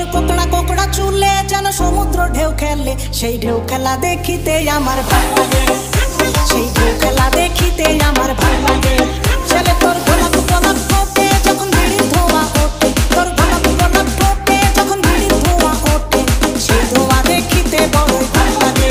তোর কোকড়া কোকড়া চুলে যেন সমুদ্র ঢেউ খেলে, সেই ঢেউ খেলা দেখিতে আমার ভালো লাগে, সেই ঢেউ খেলা দেখিতে আমার ভালো লাগে। চলে তোর গোলাপ গোলাপ ফোটে যখন ভিড়ির ধোঁয়া ওঠে, তোর গোলাপ গোলাপ ফোটে যখন ভিড়ির ধোঁয়া ওঠে, সেই ধোঁয়া দেখিতে বড় ভালো লাগে।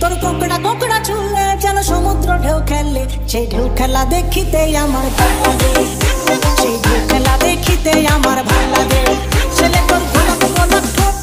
তোর কোকড়া কোকড়া চুলে যেন সমুদ্র ঢেউ খেলে, সেই ঢেউ খেলা দেখিতে আমার ভালো লাগে, সেই ঢেউ খেলা দেখিতে আমার ভালো লাগে। চলে তোর গোলাপ গোলাপ